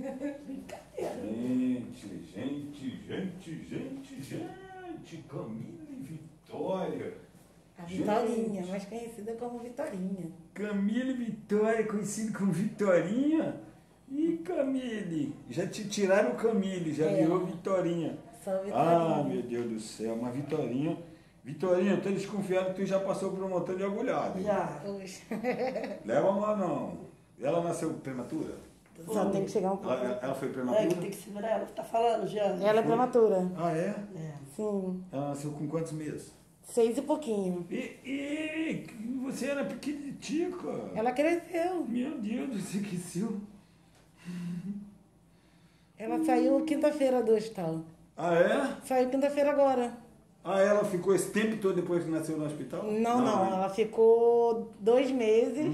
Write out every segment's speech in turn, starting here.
Brincadeira. Gente, Camille Vitória. A Vitorinha, mais conhecida como Vitorinha. Camille Vitória, conhecida como Vitorinha? Ih, Camille, já te tiraram o Camille, já virou Vitorinha. Só Vitorinha. Ah, meu Deus do céu, uma Vitorinha. Vitorinha, eu tô desconfiado que tu já passou por um montão de agulhada. Já. Leva mal não. Ela nasceu prematura? Só tem que chegar um pouco. Ela foi prematura? É, tem que segurar ela que tá falando já. Ela é prematura. Ah, é? É. Sim. Ela nasceu com quantos meses? 6 e pouquinho. E você era pequenitica. Ela cresceu. Meu Deus, você cresceu. Ela saiu quinta-feira do hospital. Ah, é? Saiu quinta-feira agora. Ah, ela ficou esse tempo todo depois que nasceu no hospital? Não, não. Ela ficou 2 meses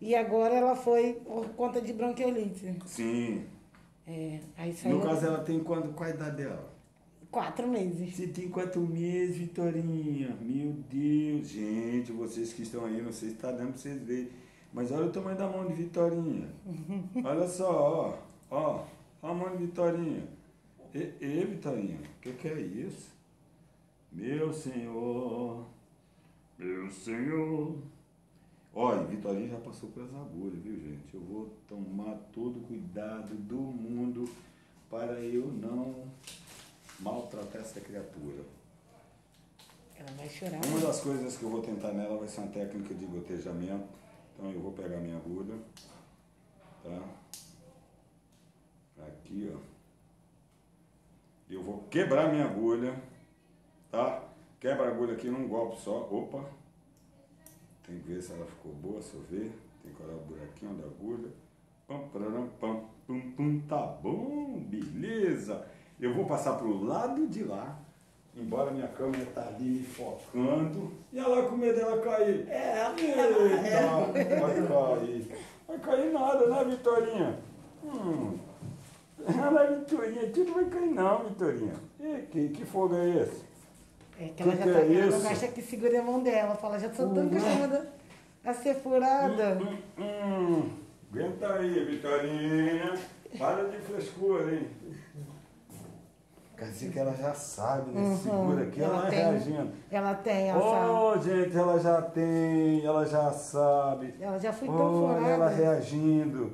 e agora ela foi por conta de bronquiolite. Sim. É, aí saiu... No caso, ela tem qual a idade dela? 4 meses. Você tem 4 meses, Vitorinha. Meu Deus. Gente, vocês que estão aí, não sei se está dando para vocês verem. Mas olha o tamanho da mão de Vitorinha. Olha só, ó. Ó, a mão de Vitorinha. E Vitorinha, o que é isso? Meu Senhor... Olha, Vitorinha já passou pelas agulhas, viu, gente? Eu vou tomar todo o cuidado do mundo para eu não maltratar essa criatura. Ela vai chorar. Uma das coisas que eu vou tentar nela vai ser uma técnica de gotejamento. Então eu vou pegar minha agulha, tá? Aqui, ó. Eu vou quebrar minha agulha, tá? Quebra a agulha aqui num golpe só. Opa! Tem que ver se ela ficou boa, se eu ver. Tem que olhar o buraquinho da agulha. Pam, pararam, pam, pum, pum. Tá bom, beleza! Eu vou passar pro lado de lá. Embora minha câmera tá ali focando. E ela com medo dela cair. Eita, vai cair. Vai cair nada, né, Vitorinha? Ela é Vitorinha, tudo vai cair não, Vitorinha. E que fogo é esse? É que ela já tá vendo, eu acho que segura a mão dela. Fala, já sou tão acostumada a ser furada. Aguenta aí, Vitorinha. Para de frescura, hein? Quer dizer que ela já sabe, né? Segura aqui, ela vai reagindo. Ela tem, ela sabe. Gente, ela já tem, ela já sabe. Ela já foi tão furada. Olha ela reagindo.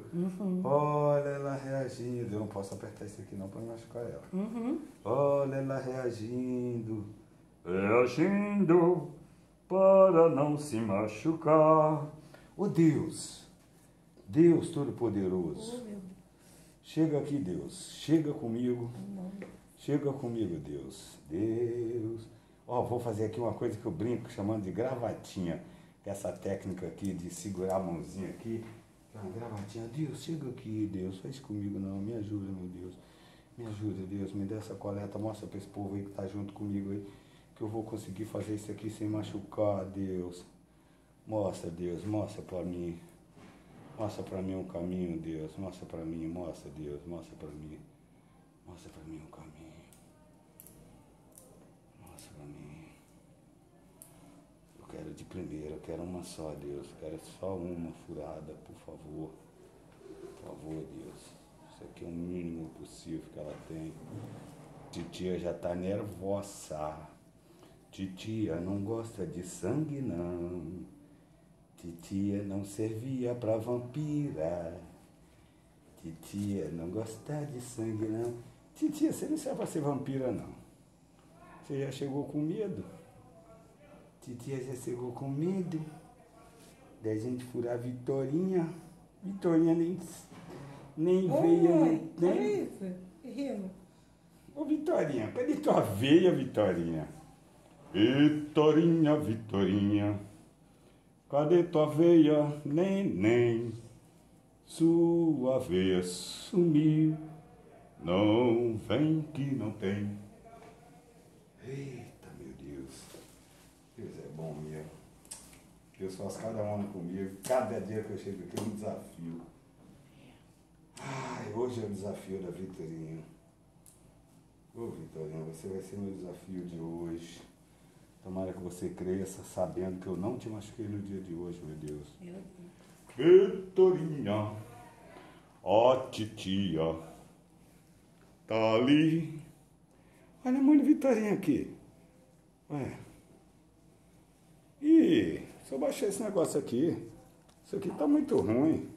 Olha ela reagindo. Eu não posso apertar isso aqui não para não machucar ela. Olha ela reagindo. Reagindo para não se machucar. Oh, Deus. Deus Todo-Poderoso. Oh, meu Deus. Chega aqui, Deus. Chega comigo. Chega comigo, Deus. Deus. Ó, vou fazer aqui uma coisa que eu brinco, chamando de gravatinha. Essa técnica aqui de segurar a mãozinha aqui. Uma gravatinha. Deus, chega aqui, Deus. Faz comigo, não. Me ajuda, meu Deus. Me ajuda, Deus. Me dá essa coleta. Mostra pra esse povo aí que tá junto comigo aí. Que eu vou conseguir fazer isso aqui sem machucar, Deus. Mostra, Deus. Mostra pra mim. Mostra pra mim um caminho, Deus. Mostra pra mim. Mostra, Deus. Mostra pra mim. Mostra pra mim um caminho. Mostra pra mim. Eu quero de primeira, eu quero uma só, Deus. Eu quero só uma furada, por favor. Por favor, Deus. Isso aqui é o mínimo possível que ela tem. Titia já tá nervosa. Titia não gosta de sangue, não. Titia não servia pra vampira. Titia não gosta de sangue, não. Titia, você não serve para ser vampira, não. Você já chegou com medo. Titia já chegou com medo da gente furar a Vitorinha. Vitorinha nem veia, mãe, nem... Olha isso, rindo. Ô, Vitorinha, cadê tua veia, Vitorinha? Vitorinha, Vitorinha, cadê tua veia, neném? Sua veia sumiu, não vem que não tem. Eita, meu Deus. Deus é bom mesmo. Deus faz cada ano comigo. Cada dia que eu chego aqui é um desafio. Ai, hoje é o desafio da Vitorinha. Ô, Vitorinha, você vai ser meu desafio de hoje. Tomara que você cresça sabendo que eu não te machuquei no dia de hoje, meu Deus. Vitorinha, Ó, titia, tá ali. Olha a mãe de Vitorinha aqui. Ué. Ih, se eu baixar esse negócio aqui, isso aqui tá muito ruim.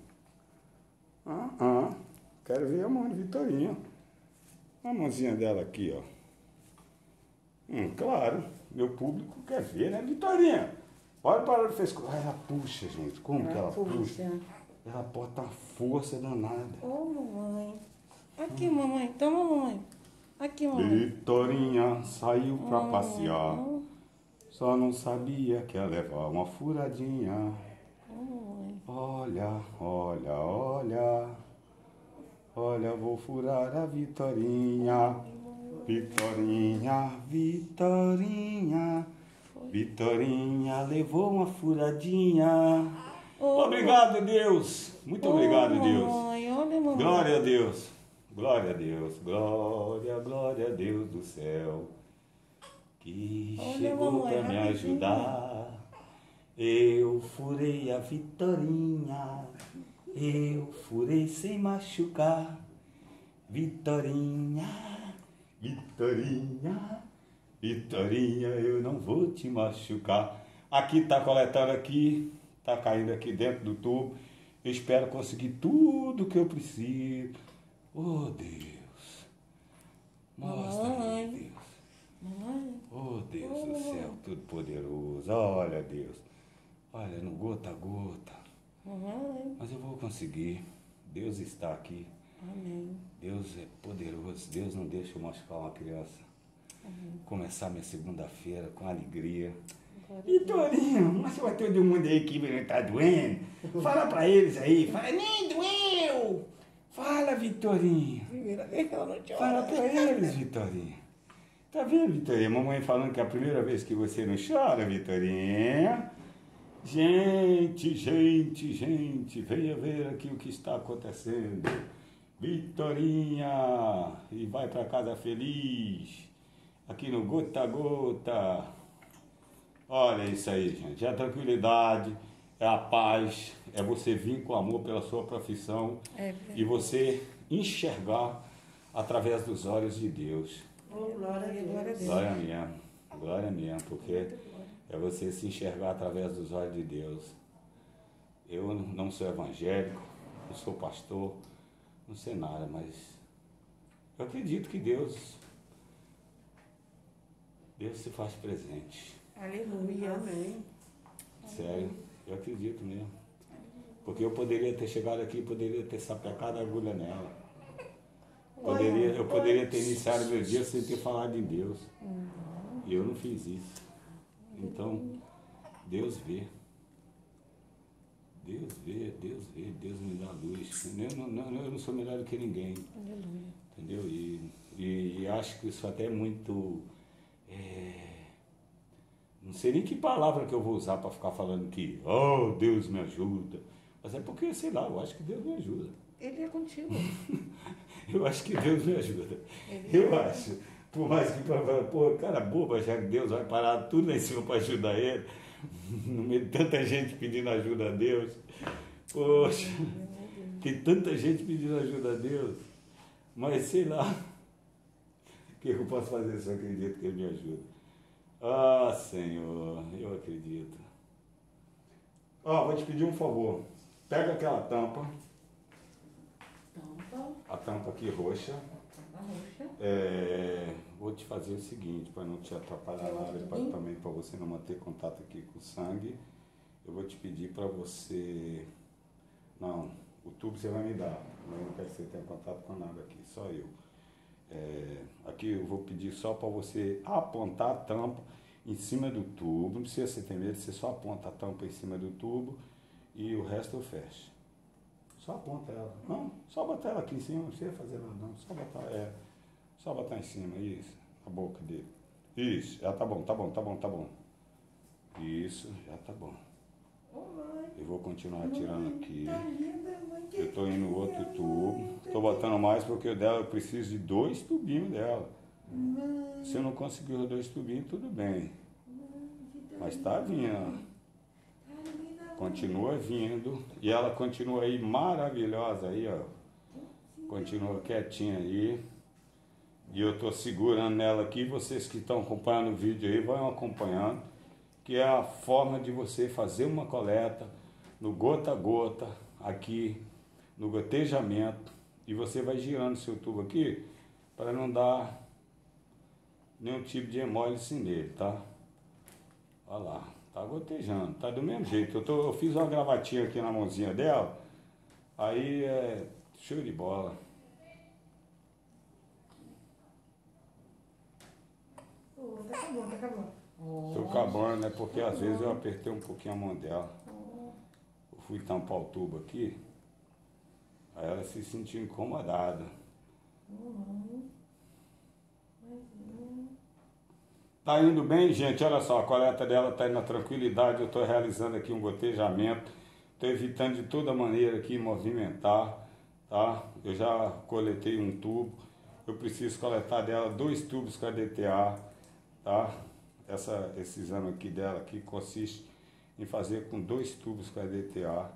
Quero ver a mãe de Vitorinha. A mãozinha dela aqui, ó. Claro, meu público quer ver, né, Vitorinha? Olha para ela, fez. Ela puxa, gente. Como que ela puxa? Ela bota uma força danada. Ô, mamãe. Aqui, mamãe. Toma, mamãe. Aqui, mamãe. Vitorinha saiu pra passear. Só não sabia que ia levar uma furadinha. Olha, olha, olha. Olha, vou furar a Vitorinha. Vitorinha, Vitorinha, Vitorinha levou uma furadinha. Obrigado, Deus. Muito obrigado, Deus. Glória a Deus. Glória a Deus. Glória, glória a Deus do céu, que chegou para me ajudar. Eu furei a Vitorinha, eu furei sem machucar. Vitorinha, Vitorinha, Vitorinha, eu não vou te machucar. Aqui tá coletando aqui, tá caindo aqui dentro do tubo. Eu espero conseguir tudo que eu preciso. Oh, Deus. Mostra, meu Deus. Oh, Deus do céu, tudo poderoso. Olha, Deus. Olha, no gota a gota. Mas eu vou conseguir. Deus está aqui. Amém. Deus é poderoso. Deus não deixa eu machucar uma criança. Amém. Começar minha segunda-feira com alegria. Vitorinho, mas vai todo mundo aí que está doendo. Fala para eles aí. Fala, nem doeu. Fala, Vitorinho. Primeira vez que ela não te olha. Fala para eles, Vitorinho. Tá vendo, Vitorinho? Mamãe falando que é a primeira vez que você não chora, Vitorinho. Gente, gente, gente, venha ver aqui o que está acontecendo. Vitorinha, e vai para casa feliz, aqui no Gota a Gota. Olha isso aí, gente, é a tranquilidade, é a paz, é você vir com amor pela sua profissão e você enxergar através dos olhos de Deus. Glória a Deus. Glória mesmo, glória mesmo, porque é você se enxergar através dos olhos de Deus. Eu não sou evangélico, não sou pastor, não sei nada, mas eu acredito que Deus se faz presente. Aleluia, amém. Sério, eu acredito mesmo. Porque eu poderia ter chegado aqui, poderia ter sapecado a agulha nela. Eu poderia ter iniciado meu dia sem ter falado em Deus. E eu não fiz isso. Então, Deus vê. Deus vê, Deus vê, Deus me dá luz. Eu não sou melhor do que ninguém. Aleluia. Entendeu? E acho que isso até é muito... não sei nem que palavra que eu vou usar para ficar falando que oh, Deus me ajuda. Mas é porque, sei lá, eu acho que Deus me ajuda. Ele é contigo. Eu acho que Deus me ajuda. Eu acho. Por mais que... Pô, cara boba, já que Deus vai parar tudo lá em cima para ajudar ele. No meio de tanta gente pedindo ajuda a Deus. Poxa, tem tanta gente pedindo ajuda a Deus. Mas sei lá, o que eu posso fazer se eu acredito que Ele me ajuda? Ah, Senhor, eu acredito. Vou te pedir um favor. Pega aquela tampa. A tampa aqui roxa. Vou te fazer o seguinte, para não te atrapalhar nada, também para você não manter contato aqui com o sangue. Eu vou te pedir para você... Não, o tubo você vai me dar. Eu não quero que você tenha contato com nada aqui, só eu. Aqui eu vou pedir só para você apontar a tampa em cima do tubo. Não precisa você ter medo, você só aponta a tampa em cima do tubo e o resto eu fecho. Só aponta ela. Não, só botar ela aqui em cima, não precisa fazer nada não. Só botar ela. Só botar em cima, isso, a boca dele. Isso, já tá bom, tá bom, tá bom, tá bom. Isso, já tá bom. Eu vou continuar tirando aqui. Eu tô indo no outro tubo. Tô botando mais porque eu preciso de 2 tubinhos dela. Se eu não conseguir os 2 tubinhos, tudo bem. Mas tá vindo. Continua vindo. E ela continua aí maravilhosa aí, ó. Continua quietinha aí. E eu tô segurando nela aqui. Vocês que estão acompanhando o vídeo aí, vão acompanhando. Que é a forma de você fazer uma coleta no gota a gota, aqui no gotejamento. E você vai girando seu tubo aqui para não dar nenhum tipo de hemólise nele, tá? Olha lá, tá gotejando, tá do mesmo jeito. Eu fiz uma gravatinha aqui na mãozinha dela, aí é show de bola. Tá acabando, tá acabando. Tô acabando, né? Porque às vezes eu apertei um pouquinho a mão dela. Eu fui tampar o tubo aqui, aí ela se sentiu incomodada. Tá indo bem, gente? Olha só, a coleta dela tá indo na tranquilidade. Eu tô realizando aqui um gotejamento. Tô evitando de toda maneira aqui movimentar, tá? Eu já coletei um tubo. Eu preciso coletar dela 2 tubos com a DTA, tá? Esse exame aqui dela aqui consiste em fazer com 2 tubos com a DTA.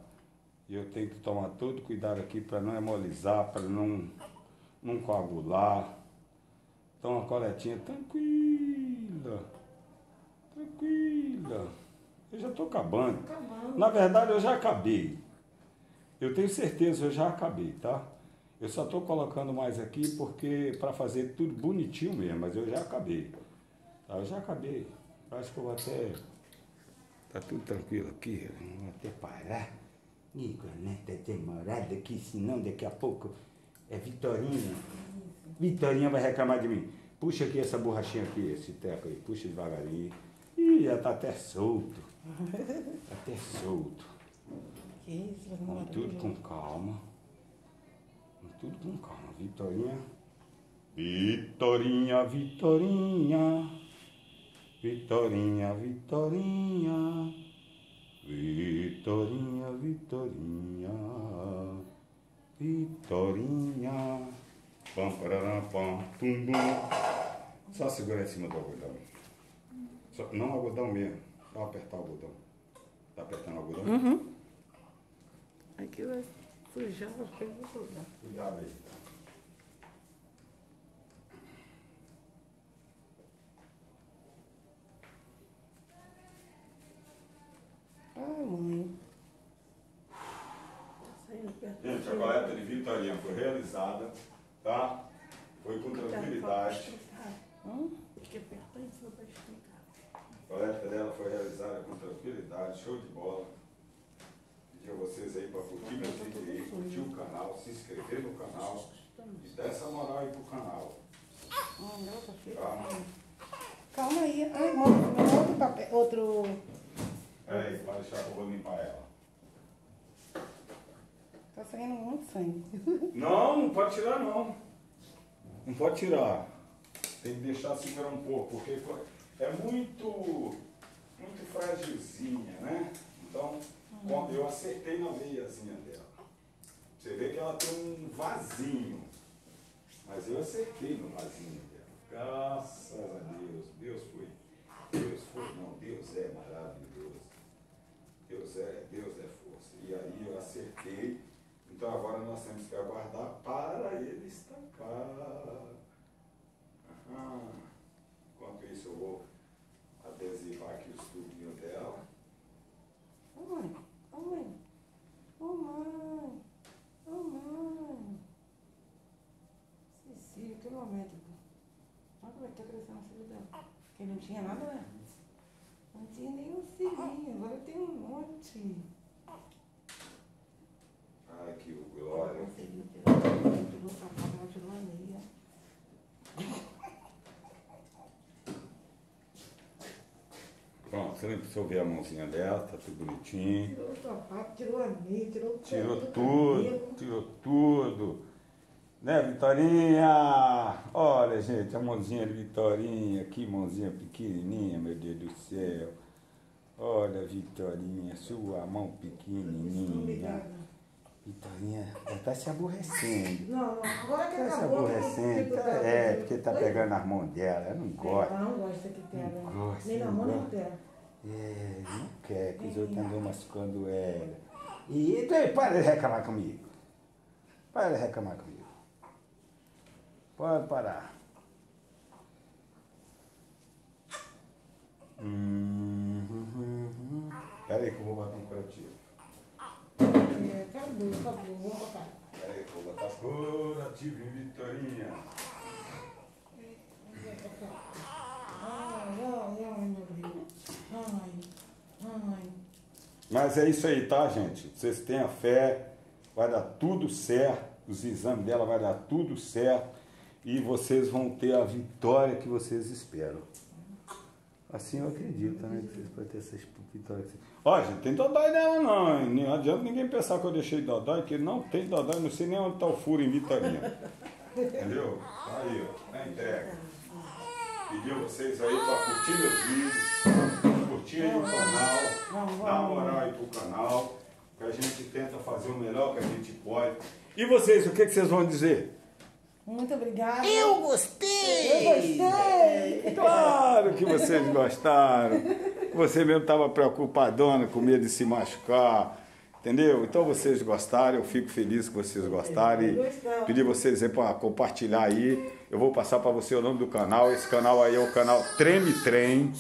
E eu tenho que tomar todo cuidado aqui para não hemolizar, para não coagular. Então a coletinha tranquila, eu já estou acabando. Na verdade eu já acabei, eu tenho certeza, eu já acabei, tá? Eu só estou colocando mais aqui porque para fazer tudo bonitinho mesmo, mas eu já acabei, tá? Eu já acabei, eu acho que eu vou até, tá tudo tranquilo aqui, eu vou até parar, Nico, né? Tá demorado aqui, senão daqui a pouco é Vitorinha vai reclamar de mim. Puxa aqui essa borrachinha aqui, esse teco aí. Puxa devagarinho. Ih, já tá até solto. Tá até solto. Que isso, vamos tudo com calma. Vamos tudo com calma. Vitorinha. Vitorinha, Vitorinha. Vitorinha, Vitorinha. Vitorinha, Vitorinha. Vitorinha. Pam, pararam, pam, tum, bum. Só segurar em cima do algodão. Só, não algodão mesmo. Só apertar o algodão. Tá apertando o algodão? Uhum. Aqui vai sujar o algodão. Cuidado aí. Ah, mãe. Gente, a coleta de Vitorinha foi realizada. Tá? Foi com tranquilidade. A coleta dela foi realizada com tranquilidade, show de bola. Pedir a vocês aí para curtir meu vídeo aí, curtir o canal, se inscrever no canal e dar essa moral aí pro canal. Tá? Calma aí, ai, mano, outro papel, outro. É isso, pode deixar que eu vou limpar ela. Tá saindo muito sangue. Não, não pode tirar não. Não pode tirar. Tem que deixar segurar um pouco, porque é muito frágilzinha, né? Então, eu acertei na veiazinha dela. Você vê que ela tem um vasinho. Mas eu acertei no vasinho dela. Graças a Deus. Deus é maravilhoso. Deus é força. E aí eu acertei. Então agora nós temos que aguardar para ele estancar. Enquanto isso eu vou adesivar aqui os tubinhos dela. Ô mãe, ô mãe, ô mãe, ô mãe. Cecília, que momento. Olha como é que tá crescendo o filho dela. Porque não tinha nada, né? Não tinha nenhum filhinho, agora tem um monte. Ai, que glória. Pronto, você nem precisou ver a mãozinha dela, tá tudo bonitinho. Tirou o sapato, tirou a meia, tirou tudo. Tirou tudo. Né, Vitorinha? Olha, gente, a mãozinha de Vitorinha, que mãozinha pequenininha, meu Deus do céu. Olha, Vitorinha, sua mão pequenininha. Vitorinha, ela tá se aborrecendo. Não, agora que tá acabou, se aborrecendo. É, porque tá pegando as mãos dela, ela não gosta. Ela não gosta que pega. Não gosta. Nem na mão, nem pega. É, não quer, que os outros andam machucando ela. E para de reclamar comigo. Pode parar. Pera aí que eu vou botar um curativo. Acabou, acabou. Vamos botar. Pera aí que eu vou botar curativo em Vitorinha. Mas é isso aí, tá, gente? Vocês tenham fé, vai dar tudo certo. Os exames dela vai dar tudo certo. E vocês vão ter a vitória que vocês esperam. Assim eu acredito, né? Que vocês podem ter essas vitórias. Ó, gente, tem dodói dela não. Não adianta ninguém pensar que eu deixei dodói, que não tem dodói. Não sei nem onde tá o furo em Vitorinha. Entendeu? Aí, ó, na entrega. Pediu vocês aí pra curtir meus vídeos, curtir aí o canal, dar moral aí pro canal, que a gente tenta fazer o melhor que a gente pode. E vocês, o que que vocês vão dizer? Muito obrigada. Eu gostei! Eu gostei! Claro que vocês gostaram. Você mesmo estava preocupadona, com medo de se machucar. Entendeu? Então vocês gostaram, eu fico feliz que vocês gostaram. E pedi vocês para compartilhar aí. Eu vou passar para você o nome do canal. Esse canal aí é o canal Treme Trem,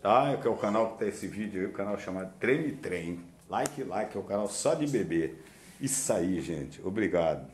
tá? Que é o canal que tem esse vídeo aí, o canal chamado Treme Trem. Like, é o canal só de bebê. Isso aí, gente. Obrigado.